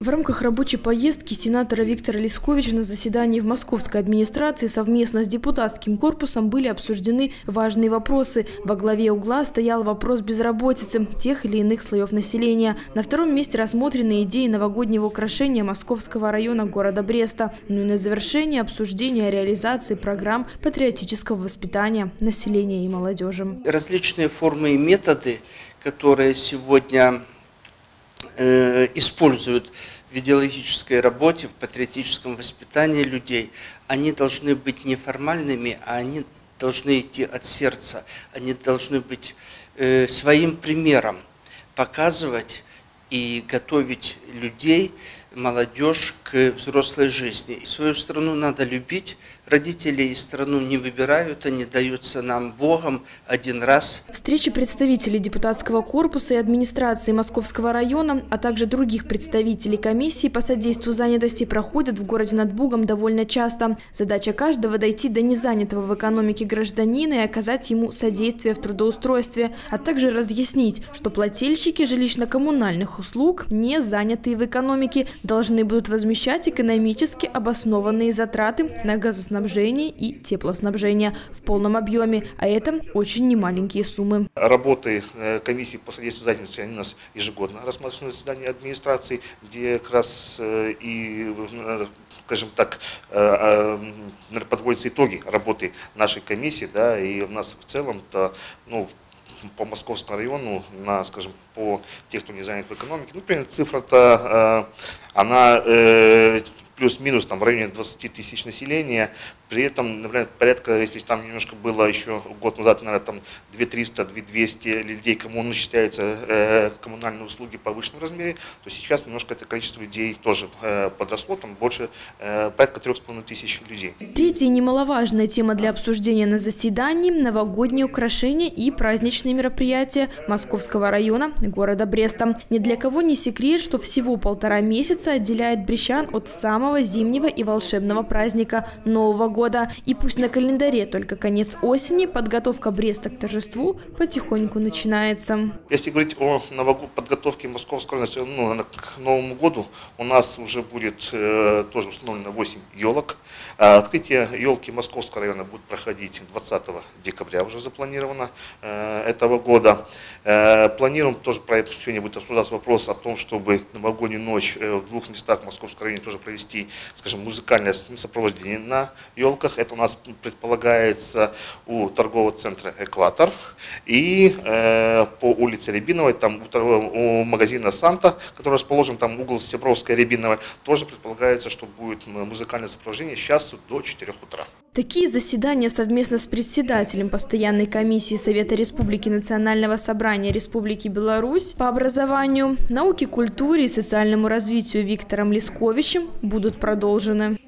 В рамках рабочей поездки сенатора Виктора Лисковича на заседании в Московской администрации совместно с депутатским корпусом были обсуждены важные вопросы. Во главе угла стоял вопрос безработицы тех или иных слоев населения. На втором месте рассмотрены идеи новогоднего украшения Московского района города Бреста. Ну и на завершение обсуждение реализации программ патриотического воспитания населения и молодежи. Различные формы и методы, которые сегодня используют в идеологической работе, в патриотическом воспитании людей, они должны быть неформальными, а они должны идти от сердца, они должны быть своим примером, показывать и готовить людей, молодежь к взрослой жизни. Свою страну надо любить. Родители страну не выбирают, они даются нам Богом один раз. Встречи представителей депутатского корпуса и администрации Московского района, а также других представителей комиссии по содействию занятости проходят в городе над Бугом довольно часто. Задача каждого – дойти до незанятого в экономике гражданина и оказать ему содействие в трудоустройстве, а также разъяснить, что плательщики жилищно-коммунальных услуг, не занятые в экономике, должны будут возмещать экономически обоснованные затраты на газоснабжение и теплоснабжение в полном объеме, а это очень немаленькие суммы. Работы комиссии по содействию занятости они у нас ежегодно рассматриваются на заседании администрации, где как раз и, скажем так, подводятся итоги работы нашей комиссии, да, и у нас в целом-то, ну, по Московскому району, на, скажем, по тех, кто не занят в экономике, ну, например, цифра-то, она плюс-минус там в районе 20 тысяч населения, при этом, например, порядка, если там немножко было еще год назад, наверное, там 2300-2200 людей, кому начисляются коммунальные услуги в повышенном размере, то сейчас немножко это количество людей тоже подросло, там больше порядка 3500 людей. Третья немаловажная тема для обсуждения на заседании – новогодние украшения и праздничные мероприятия Московского района города Бреста. Ни для кого не секрет, что всего 1,5 месяца отделяет брестян от самого зимнего и волшебного праздника – Нового года. И пусть на календаре только конец осени, подготовка Бреста к торжеству потихоньку начинается. Если говорить о подготовке Московского района к Новому году, у нас уже будет тоже установлено 8 елок. Открытие елки Московского района будет проходить 20 декабря, уже запланировано этого года. Планируем тоже, сегодня будет обсуждаться вопрос о том, чтобы новогоднюю ночь в 2 местах Московского района тоже провести, скажем, музыкальное сопровождение на елках. Это у нас предполагается у торгового центра «Экватор» и по улице Рябиновой, там у магазина «Санта», который расположен, там угол Себровской и Рябиновой, тоже предполагается, что будет музыкальное сопровождение с часу до 4 утра. Такие заседания совместно с председателем Постоянной комиссии Совета Республики Национального собрания Республики Беларусь по образованию, науке, культуре и социальному развитию Виктором Лисковичем будут продолжены.